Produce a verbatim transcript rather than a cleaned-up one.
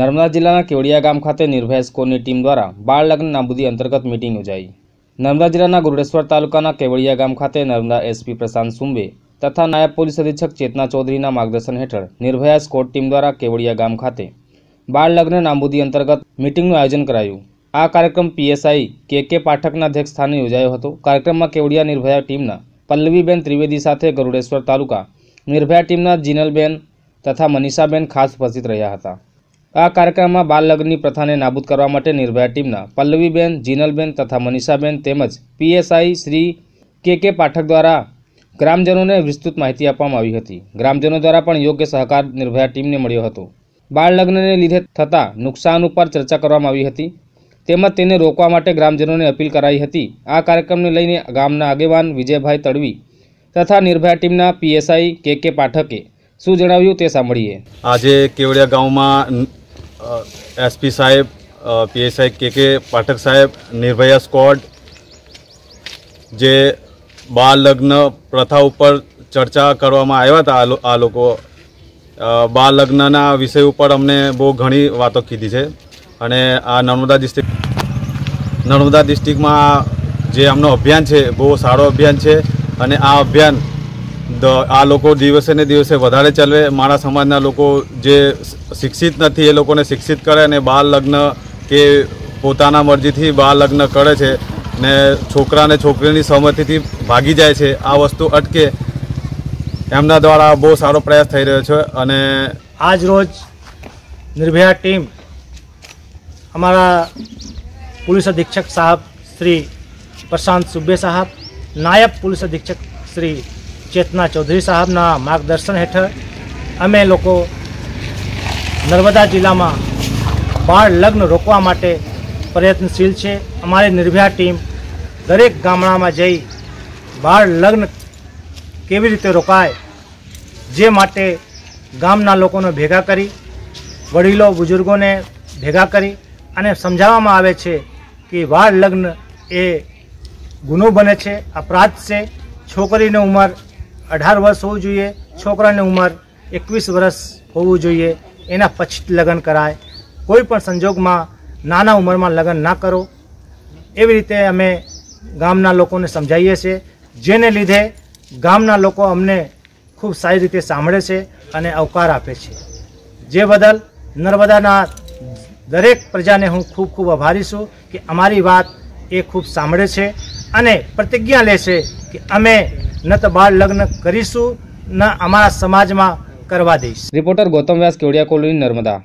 નર્મદા જિલ્લાના કેવડિયા ગામ ખાતે નિર્ભયા સ્કોડની ટીમ દ્વારા બાળ લગ્ન નાબૂદી અંતર્ગત મીટિંગ યોજાઈ। નર્મદા જિલ્લાના ગરૂડેશ્વર તાલુકાના કેવડિયા ગામ ખાતે નર્મદા એસપી પ્રશાંત સુંબે તથા નાયબ પોલીસ અધિક્ષક ચેतना ચૌધરીના માર્ગદર્શન હેઠળ નિર્ભયા સ્કોડ ટીમ દ્વારા કેવડિયા ગામ ખાતે બાળ લગ્ન નાબૂદી અંતર્ગત મીટિંગનું આયોજન કરાયું। આ કાર્યક્રમ પીએસઆઈ કે કે પાઠકના અધ્યક્ષસ્થાને યોજાયો હતો। કાર્યક્રમમાં કેવડિયા નિર્ભયા ટીમના પલ્લવી ત્રિવેદી સાથે ગરૂડેશ્વર તાલુકા निर्भया टीमना जीनल तथा मनीषा खास उपस्थित रहा था। आ कार्यक्रम में बाल लग्न प्रथा ने नाबूद करवा माटे निर्भया टीमना पल्लवी बेन, जीनल बेन तथा मनीषा बेन तेमज पीएसआई श्री के के पाठक द्वारा ग्रामजनों ने विस्तृत माहिती आपवामां आवी हती। ग्रामजनों द्वारा पण योग्य सहकार निर्भया टीम ने मळ्यो हतो। बाल लग्न ने लीधे थता नुकसान पर चर्चा करवामां आवी हती तेमज तेने रोकवा माटे ग्रामजनों ने अपील कराई हती। आ कार्यक्रम ने लईने गामना आगेवान विजयभा तड़वी तथा निर्भया टीमना पीएसआई के के पाठके शुं जणाव्युं ते सांभळीए। आज केवड़िया गाँव में एसपी साहेब, पीएसआई के के पाठक साहेब निर्भया स्क्वॉड जे बाल लग्न प्रथा पर चर्चा करवामां आव्या था। आ लोको बाल लग्नना विषय पर अमने बहु घणी वातो कीधी छे अने आ नर्मदा डिस्ट्रिक्ट नर्मदा डिस्ट्रिक्ट में जे अमनो अभियान छे बहु सारो अभियान छे अने आ अभियान आ लोको दिवसे ने दिवसे वधारे चलवे। मारा समाजना लोको जे शिक्षित नथी ए लोकोने शिक्षित करे ने बाल लग्न के पोताना मरजीथी बाल लग्न करे छे ने छोकरा ने छोकरीनी सहमतिथी भागी जाय छे। आ वस्तु अटके एमना द्वारा बहुत सारो प्रयास थई रह्यो छे अने आज रोज निर्भया टीम हमारा पुलिस अधीक्षक साहब श्री प्रशांत सुंबे साहब, नायब पुलिस अधीक्षक श्री चेतना चौधरी साहबना मार्गदर्शन हेठळ अमे लोको नर्मदा जिला में बाळ लग्न रोकवा माटे प्रयत्नशील छे। अमारी निर्भया टीम दरेक गामडामां जई बाळ लग्न केवी रीते रोकाय जे माटे गामना लोकोने भेगा करी वडीलो बुजुर्गोने भेगा करी अने समजाववामां आवे छे कि बाळ लग्न ए गुनो बने छे, अपराध से। छोकरी ने उमर अठार वर्ष होवी जोईए, छोकरा ने उमर एकवीस वर्ष होवी जोईए, एना पछी लगन कराय। कोईपण संजोग में नाना उमर में लगन ना करो एवी रीते अमे गामना लोकोने समझाईए छे। जेने लीधे गामना लोको अमने खूब सारी रीते सांभळे छे अने आवकार आपे छे। जे बदल नर्मदाना दरेक प्रजाने हूँ खूब खूब आभारी छूं कि अमारी बात ए खूब सांभळे छे अने प्रतिज्ञा ले छे कि अमे न तो बाळ लग्न करीशुं न अमारा समाज में करवा दईश। Reporter Gautam Vyas, Kevadia colony, Narmada.